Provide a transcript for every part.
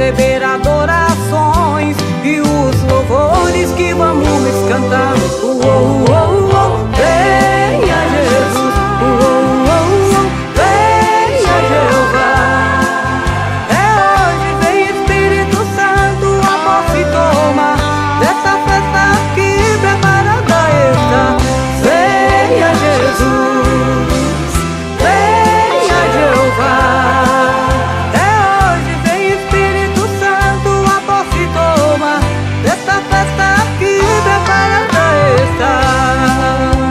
receber adorações e os louvores que vamos cantar. Venha Jesus, venha Jeová. É hoje, vem Espírito Santo, a posse toma dessa festa que preparada está. Venha Jesus, venha Jeová. É hoje, vem Espírito Santo, a posse toma dessa festa que preparada está.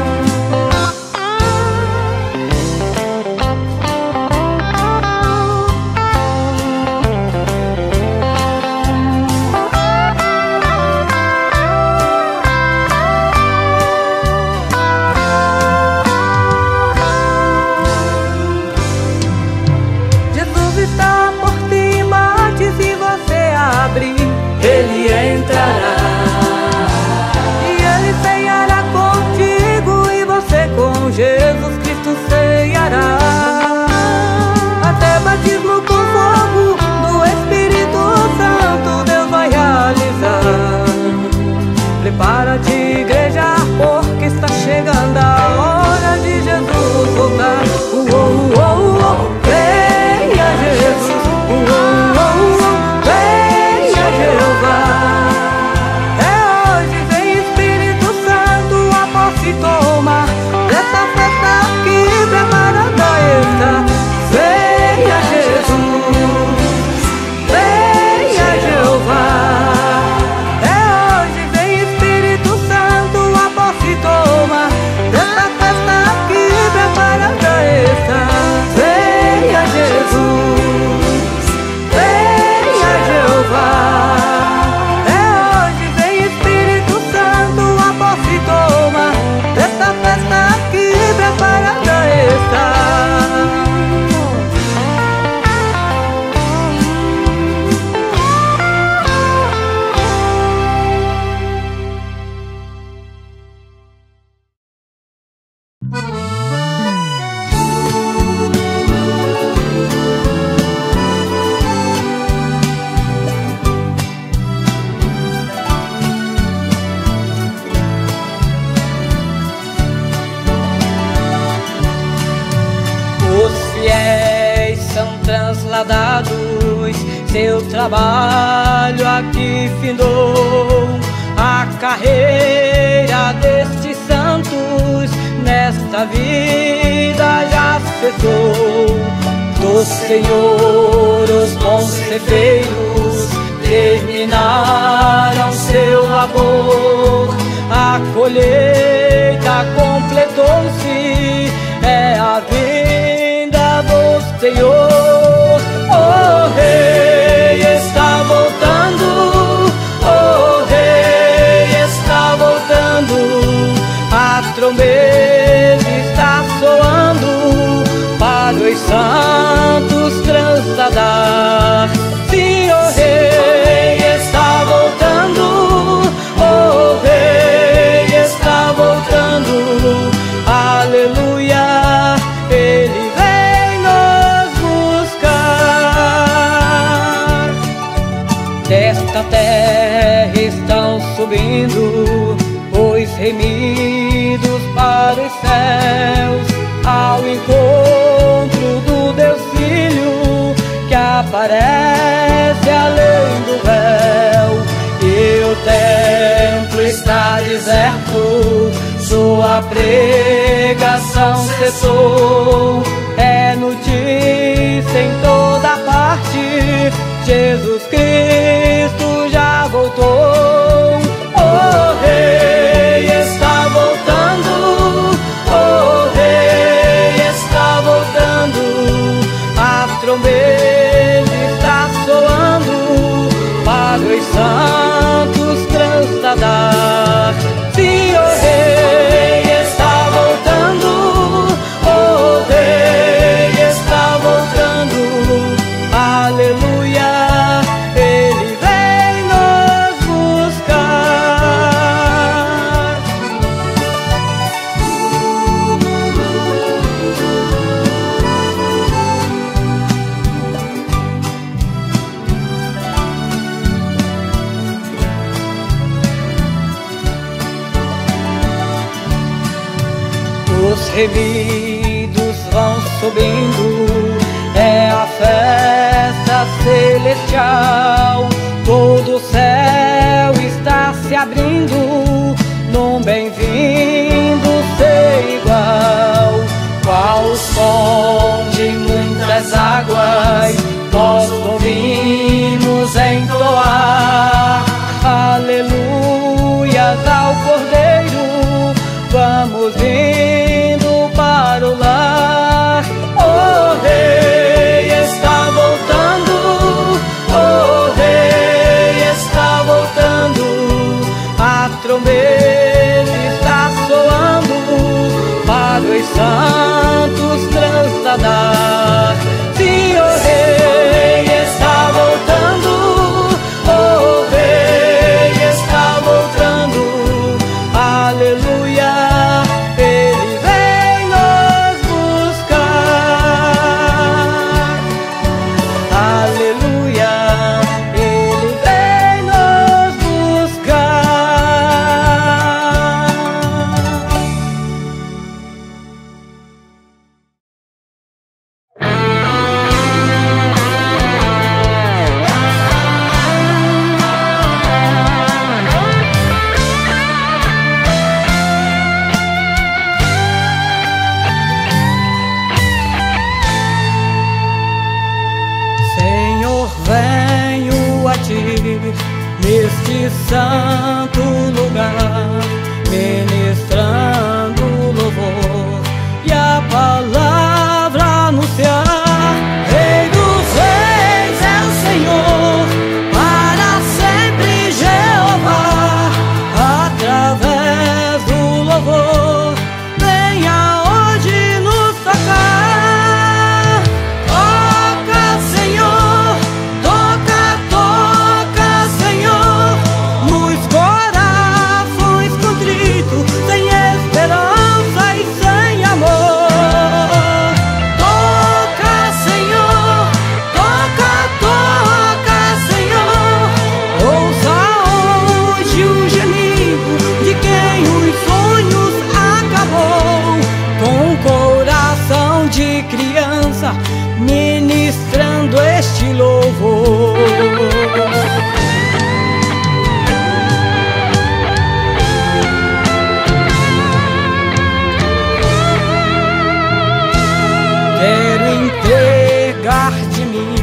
Prepara-te, igreja, porque está chegando a hora de Jesus voltar. Venha Jesus, venha Jeová. É hoje, vem Espírito Santo, a posse toma dessa festa que preparada está. Venha Jesus, venha Jeová. Venha Jesus, venha Jeová. É hoje, vem Espírito Santo, a posse toma dessa festa que preparada está. Seu trabalho aqui findou, a carreira destes santos nesta vida já cessou. Do Senhor os bons ceifeiros terminaram seu labor, a colheita completou-se, é a vinda do Senhor. O Rei está voltando, o Rei está voltando, a trombeta está soando para os santos transladar. Sim, o Rei está voltando, o Rei está voltando, aleluia, ele da terra estão subindo os remidos para os céus, ao encontro do Deus Filho que aparece além do véu. E o templo está deserto, sua pregação cessou, é notícia em toda parte, Jesus Cristo já voltou. O Rei está voltando, o Rei está voltando, a trombeta está soando para os santos transladar. Sim, o Rei está voltando, o Rei está voltando, aleluia, ele vem nos buscar. os remidos vão subindo, é a festa celestial. Todo o céu está se abrindo num bem-vindo sem igual. Qual o som de muitas águas nós ouvimos entoar aleluias ao Cordeiro. Vamos indo para o lar. O Rei está voltando, o Rei está voltando. A trombeta está soando para os santos transadar. Sim, o Rei está voltando, o Rei está voltando. Aleluia, Ele vem nos buscar. Aleluia, Ele vem nos buscar. Senhor, venho a Ti neste santo lugar, ministrando o louvor e a palavra anunciar. Rei dos reis é o Senhor, para sempre Jeová. Através do louvor venha hoje nos tocar. Toca, toca, Senhor, nos corações contritos, sem esperança e sem amor. Toca, Senhor, toca, toca, Senhor. Ouça hoje o gemido de quem os sonhos acabou. Com o coração de criança ministrando este louvor. Quero entregar de mim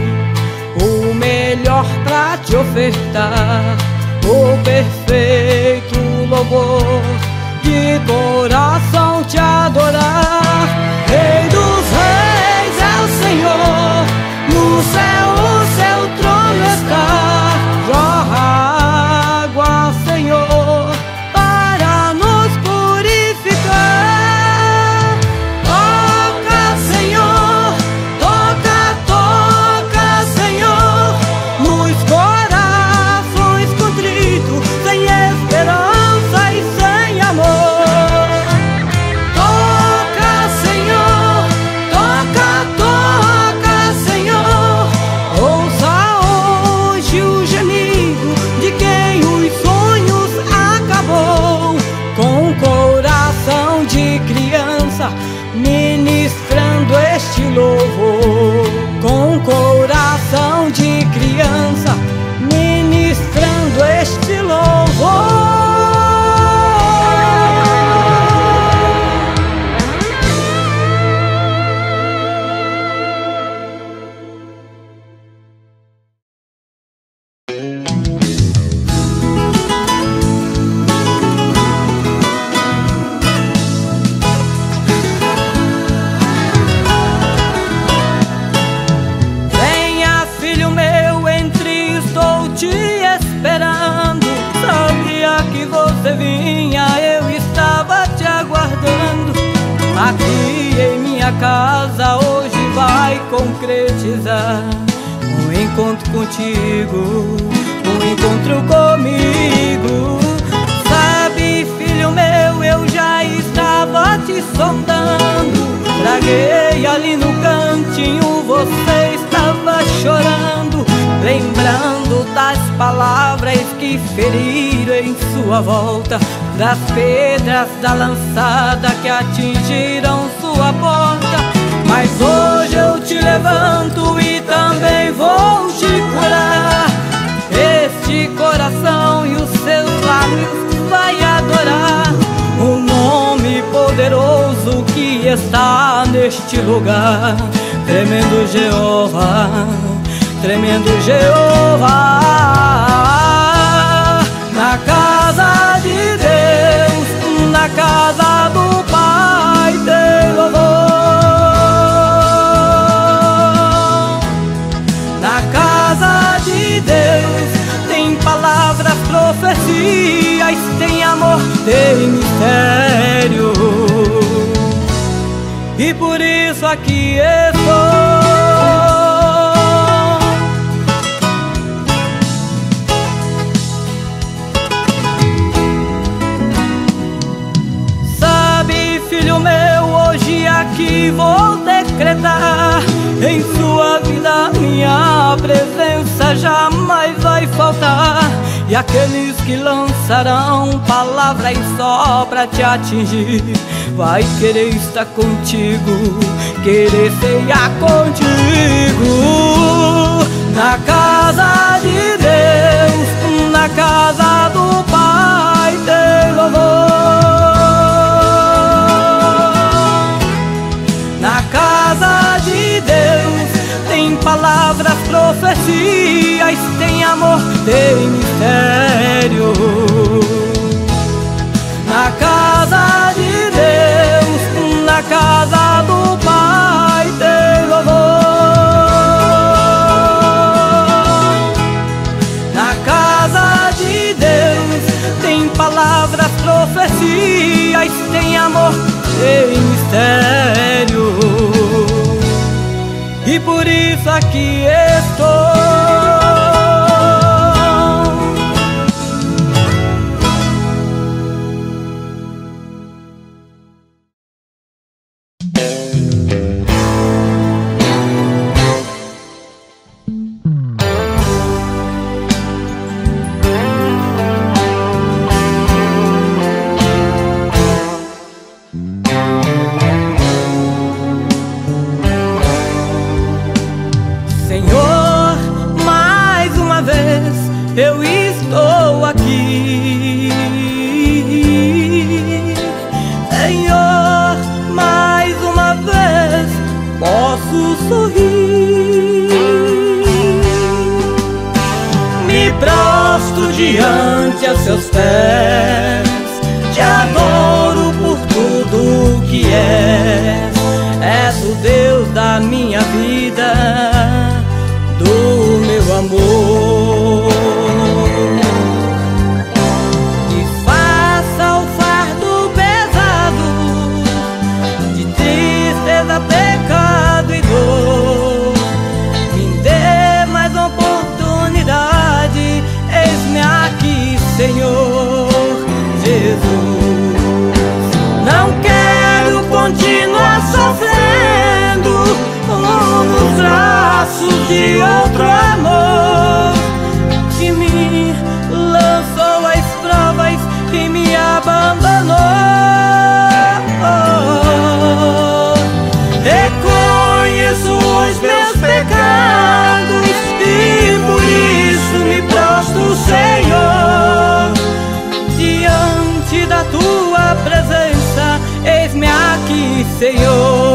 o melhor pra Te ofertar, o perfeito louvor de coração Te adorar. Rei dos reis é o Senhor, no céu o Seu trono está. Jorra água, Senhor, para nos purificar. Toca, Senhor, toca, toca, Senhor, nos corações contritos, sem esperança e sem amor. Toca, Senhor, toca, toca, Senhor. Ouça hoje o gemido de quem os sonhos acabou. Com o coração de criança ministrando este louvor. Com o coração de criança ministrando este louvor. Venha, filho meu, entre, estou te esperando. Sabia que você vinha, eu estava te aguardando. Aqui em minha casa hoje vai concretizar um encontro contigo, um encontro comigo. Sabe, filho meu, eu já estava te sondando. Traguei ali no cantinho, você estava chorando, lembrando das palavras que feriram em sua volta das pedras da lançada que atingiram sua porta. Mas hoje eu te levanto e também vou te curar. Este coração e os seus lábios vai adorar o nome poderoso que está neste lugar. Tremendo Jeová, tremendo Jeová, na casa de Deus, na casa do Pai tem louvor. Na casa de Deus tem palavras, profecias, tem amor, tem mistério, e por isso aqui estou. Que vou decretar em sua vida, minha presença jamais vai faltar. E aqueles que lançarão palavras só pra te atingir, vai querer estar contigo, querer cear contigo. Na casa de Deus, na casa do Pai tem louvor. Na casa de Deus tem palavras, profecias, tem amor, tem mistério. Na casa de Deus, na casa do Pai tem louvor. Na casa de Deus tem palavras, profecias, tem amor, tem mistério. E por isso aqui estou. Diante aos seus pés te adoro por tudo que és. És o Deus da minha vida, do meu amor. Que faça o fardo pesado de tristeza, pecado e dor, me dê mais uma oportunidade. Eis-me aqui, Senhor Jesus. Não quero continuar sofrendo nos braços de outro amor que me lançou às provas e me abandonou. Reconheço os meus pecados e por isso me prostro, Senhor, diante da tua presença. Eis-me aqui, Senhor.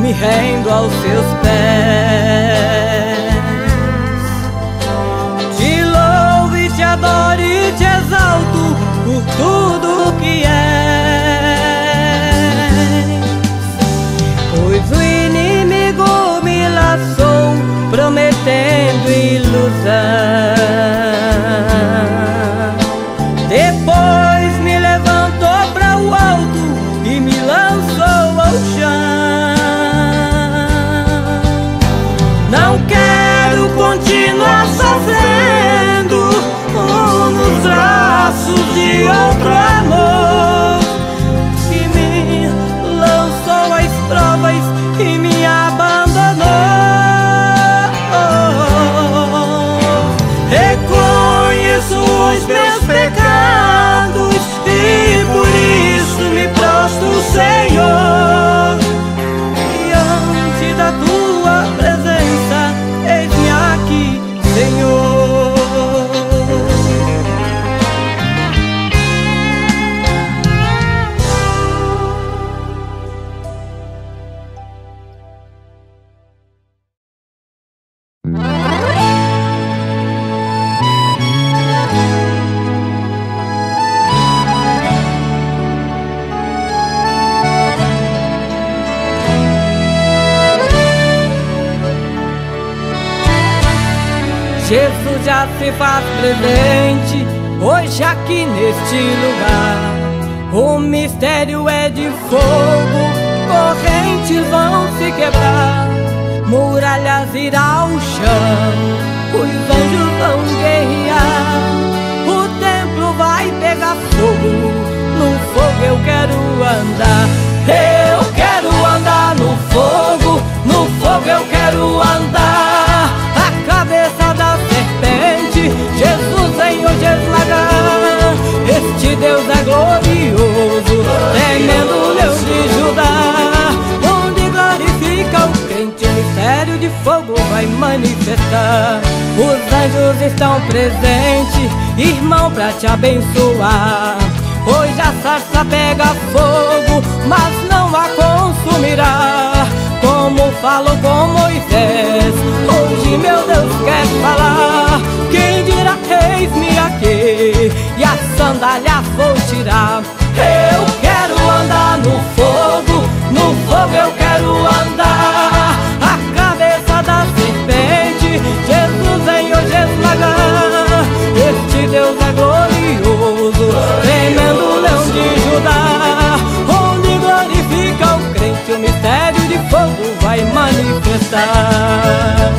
Me rendo aos seus pés, te louvo e te adoro e te exalto por tudo que és. Pois o inimigo me laçou prometendo ilusão, depois me levantou para o alto e me lançou ao chão. meus pecados, e por isso me prostro, Senhor, diante da tua presença. Eis-me aqui, Senhor. Jesus já se faz presente hoje aqui neste lugar. O mistério é de fogo, correntes vão se quebrar, muralhas irá ao chão, os anjos vão guerrear. O templo vai pegar fogo, no fogo eu quero andar. Eu quero andar no fogo eu quero andar. A cabeça da serpente Jesus vem hoje esmagar. Este Deus é glorioso, tremendo Leão de Judá, onde glorifica o crente, o mistério de fogo vai manifestar. Os anjos estão presentes, irmão, pra te abençoar. Hoje a sarça pega fogo, mas não a consumirá. Como falou com Moisés, hoje meu Deus quer falar. Quem dirá, eis-me aqui, e a sandália vou tirar. Eu quero andar no fogo eu quero andar. A cabeça da serpente, Jesus vem hoje esmagar. Este Deus é glorioso, tremendo Leão de Judá, onde glorifica o crente, o mistério de fogo vai manifestar.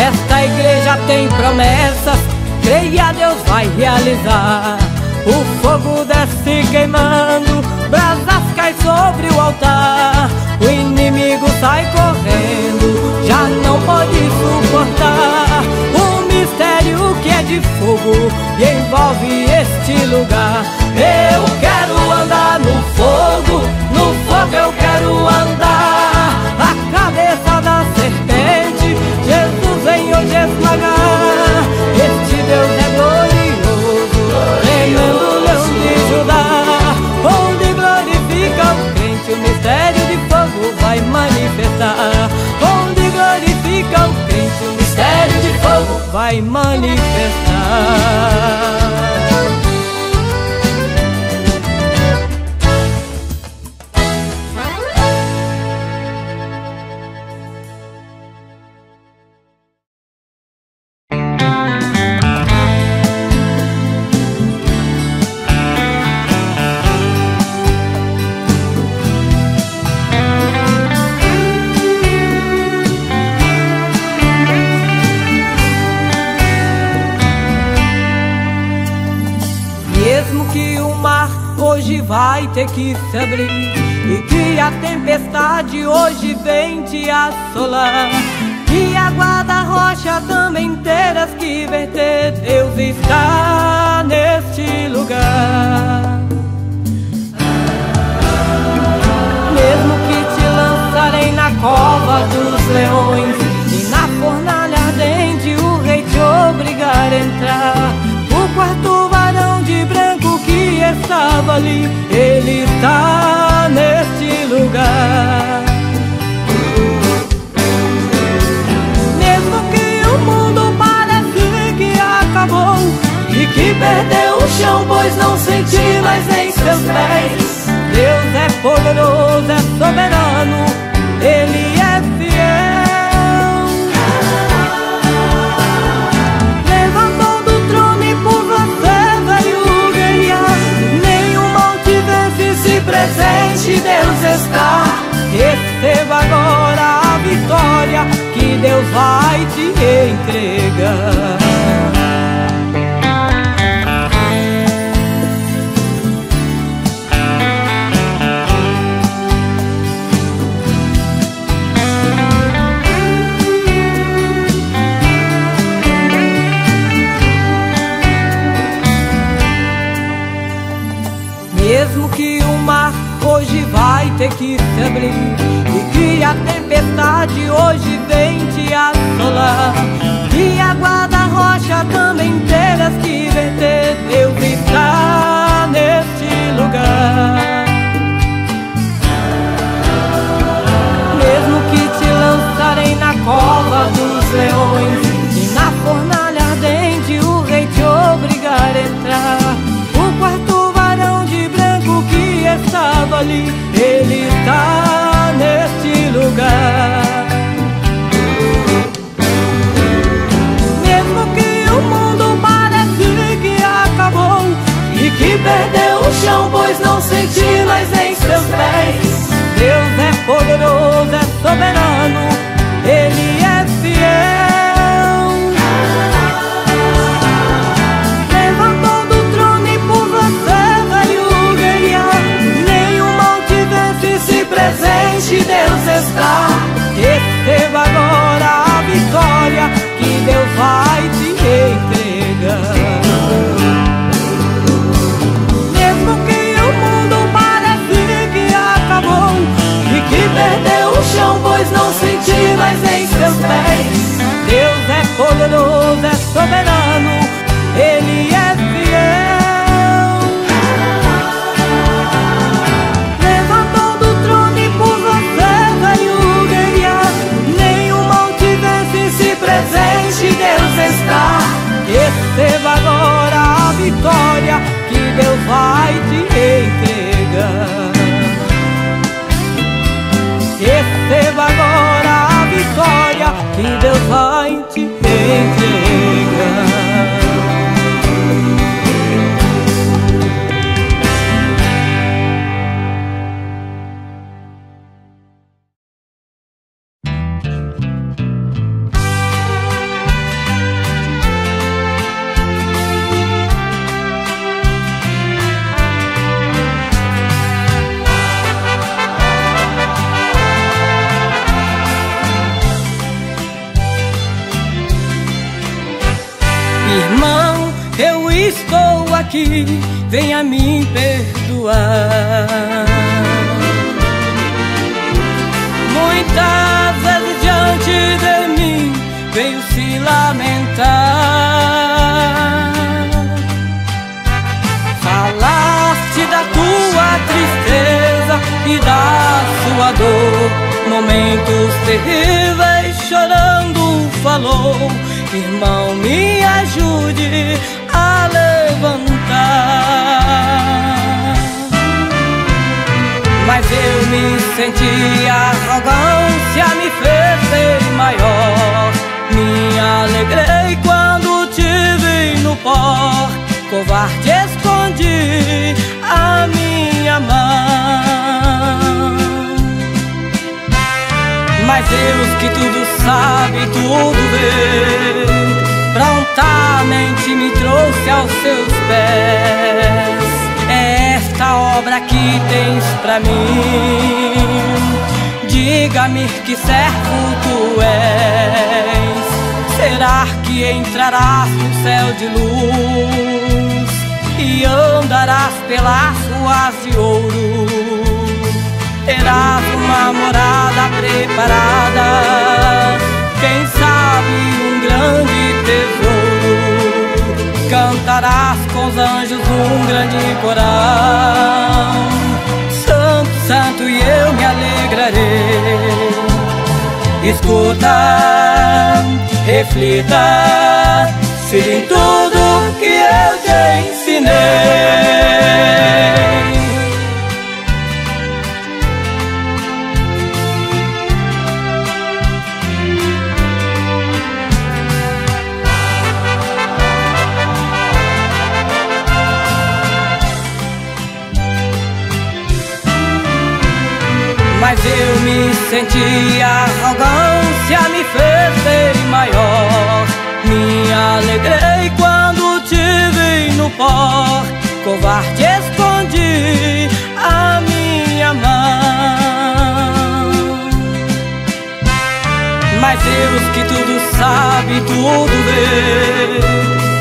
Esta igreja tem promessas, creia, Deus vai realizar. O fogo desce queimando, brasas caem sobre o altar. O inimigo sai correndo, já não pode suportar o mistério que é de fogo e envolve este lugar. Eu quero andar no fogo eu quero andar. A cabeça da serpente, Jesus vem hoje esmagar. Este Deus é glorioso, tremendo Leão de Judá, onde glorifica o crente, o mistério de fogo vai manifestar. Onde glorifica o crente, o mistério de fogo vai manifestar. Vai ter que se abrir, e que a tempestade hoje vem te assolar, e a guarda-rocha também terás que verter. Deus está neste lugar. Mesmo que te lançarem na cova dos leões e na fornalha ardente, o rei te obrigar a entrar. O quarto varão de branco que estava ali, ele está neste lugar. Mesmo que o mundo pareça que acabou e que perdeu o chão, pois não senti mais nem seus pés, Deus é poderoso, é soberano, ele é fiel. Presente Deus está. Receba agora a vitória que Deus vai te entregar. e a tempestade hoje vem te assolar. E a guarda-rocha também terás que vencer. Deus está neste lugar. Mesmo que te lançarem na cova dos leões e na fornalha ardente, o rei te obrigar a entrar. O quarto varão de branco que estava ali, ele está neste lugar. Mesmo que o mundo parece que acabou e que perdeu o chão, pois não senti mais em seus pés, Deus é poderoso, é soberano, Ele é fiel. Levantou do trono e por você veio guerrear. Nenhum mal te vence, se presente Deus está. Receba agora a vitória que Deus vai te entregar. Mesmo que o mundo pareça que acabou e que perdeu o chão, pois não senti mais em seus pés, Deus é poderoso, é soberano, Ele é fiel. Levantou do trono e por você veio guerrear. Nenhum mal te vence, se presente Deus está. Receba agora a vitória que Deus vai te entregar. Receba agora a vitória que Deus vai te entregar. Aqui, venha me perdoar. Muitas vezes diante de mim veio se lamentar. Falaste da tua tristeza e da sua dor, momentos terríveis chorando falou. Irmão, me ajude a levantar. Mas eu me senti, a arrogância me fez ser maior. Me alegrei quando te vi no pó, covarde escondi a minha mão. Mas Deus que tudo sabe, tudo vê, prontamente me trouxe aos seus pés. É esta obra que tens pra mim. Diga-me que servo tu és. Será que entrarás no céu de luz e andarás pelas ruas de ouro? Terás uma morada preparada, quem sabe um grande tesouro. Cantarás com os anjos um grande coral. Santo, santo, e eu me alegrarei. Escuta, reflita, siga em tudo que eu te ensinei. Mas eu me senti, a arrogância me fez ser maior. Me alegrei quando te vi no pó, covarde escondi a minha mão. Mas Deus que tudo sabe, tudo vê,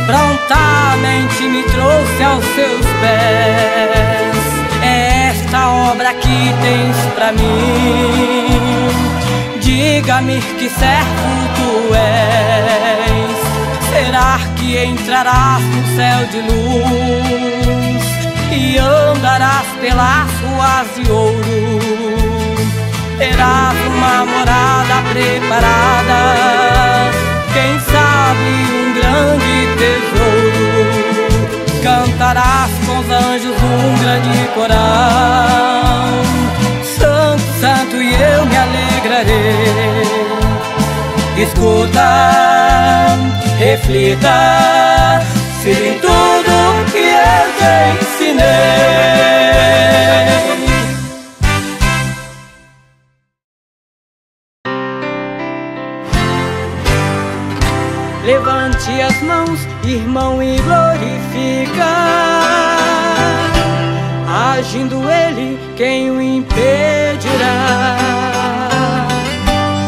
prontamente me trouxe aos seus pés. Esta obra que tens pra mim, Mostra-me que servo tu és. Será que entrarás no céu de luz e andarás pelas ruas de ouro? Terás uma morada preparada, quem sabe um grande tesouro. Cantarás com os anjos um grande coral. Santo, e eu me alegrarei. Escuta, reflita se tudo que eu te ensinei. Levante as mãos, irmão, e glorifica. Agindo ele, quem o impedirá?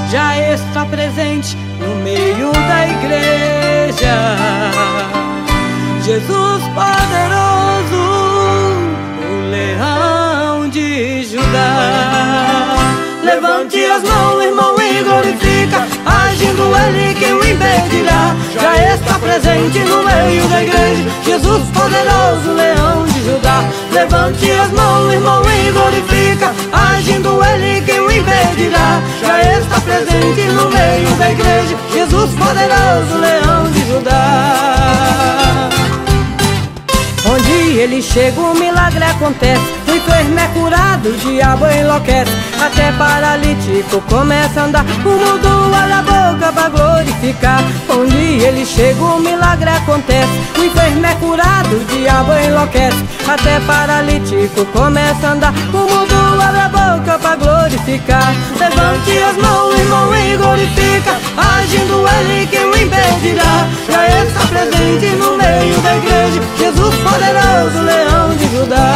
Já está presente no meio da igreja, Jesus poderoso, o Leão de Judá. Levante as mãos, irmão, e glorifica. Agindo ele, quem o impedirá? Já está presente no meio da igreja, Jesus poderoso, Leão de Judá. Levante as mãos, irmão, e glorifica. Agindo ele, quem o impedirá? Já está presente no meio da igreja, Jesus poderoso, Leão de Judá. Onde ele chega, um milagre acontece. O enfermo é curado, o diabo enlouquece. Até paralítico começa a andar. O mundo abre a boca pra glorificar. Onde ele chega, um milagre acontece. O enfermo é curado, o diabo enlouquece. Até paralítico começa a andar. O mundo abre a boca pra glorificar. Levante as mãos, irmão, e glorifica. Agindo ele, quem o impedirá? Já está presente no meio da igreja, Jesus poderoso, Leão de Judá.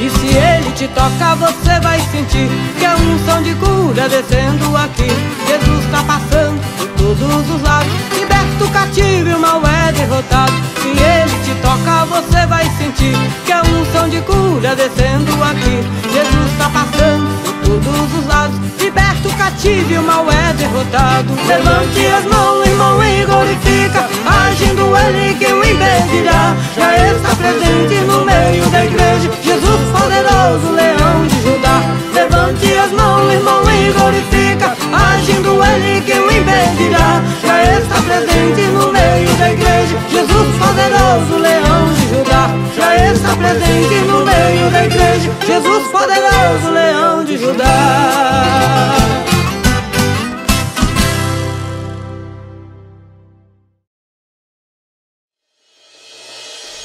E se ele te tocar, você vai sentir que a unção de cura descendo aqui. Jesus está passando por todos os lados, liberta o cativo e o mal é derrotado. Se ele te tocar, você vai sentir que a unção de cura descendo aqui. Jesus está passando por todos os lados, liberta o cativo e o mal é derrotado. Levante as mãos, irmão, e glorifica. Agindo ele, quem o impedirá? Já está presente no meio da igreja, Jesus poderoso, Leão de Judá. Levante as mãos, irmão, e glorifica. Agindo ele, quem o impedirá? Já está presente no meio da igreja, Jesus poderoso, Leão de Judá. Já está presente no meio da igreja, Jesus poderoso, Leão de Judá.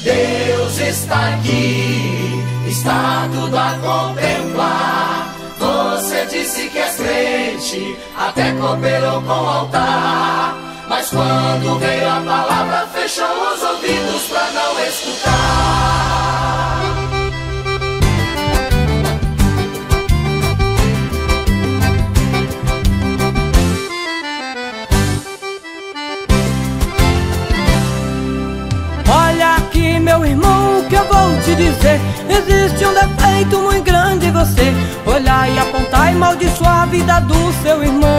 Deus está aqui, está tudo a contemplar. Você disse que és crente, até cooperou com o altar. Mas quando veio a palavra, fechou os ouvidos pra não escutar. Olha aqui, meu irmão, o que eu vou te dizer. Existe um defeito muito grande em você. Olhar e apontar e maldiçoar a vida do seu irmão.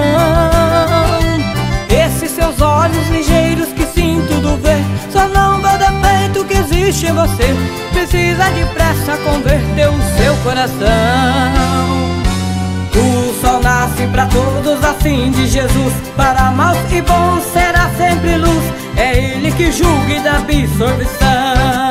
Esses seus olhos ligeiros que sim tudo vê, só não vê o defeito que existe em você. Precisa depressa converter o seu coração. O sol nasce pra todos, assim diz Jesus. Para maus e bons será sempre luz. É ele que julga e dá absolvição.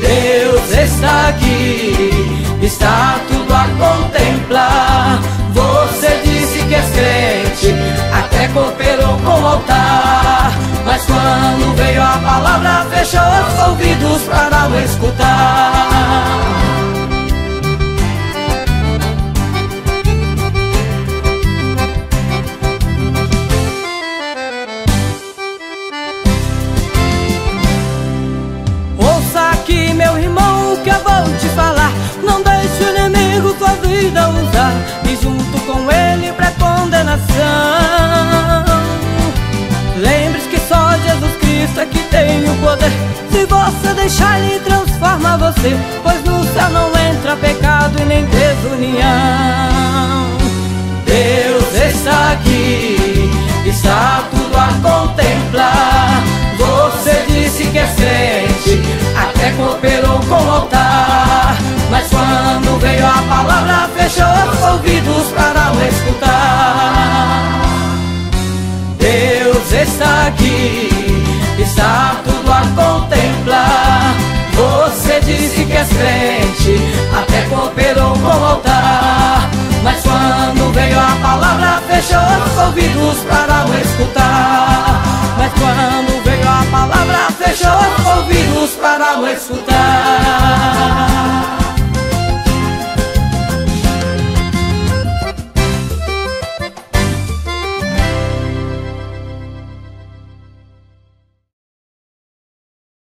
Deus está aqui, está tudo a contemplar. Você disse que és crente, até cooperou com o altar. Mas quando veio a palavra, fechou os ouvidos para não escutar. Sua vida usar e junto com ele pra condenação. deixar ele transforma você, pois no céu não entra pecado e nem desunião. Deus está aqui, está tudo a contemplar. Você disse que é crente, até cooperou com o altar, mas quando veio a palavra fechou os ouvidos para o escutar. Deus está aqui, está tudo a contemplar. Você disse que é crente, até cooperou com o altar, mas quando veio a palavra fechou os ouvidos para o escutar.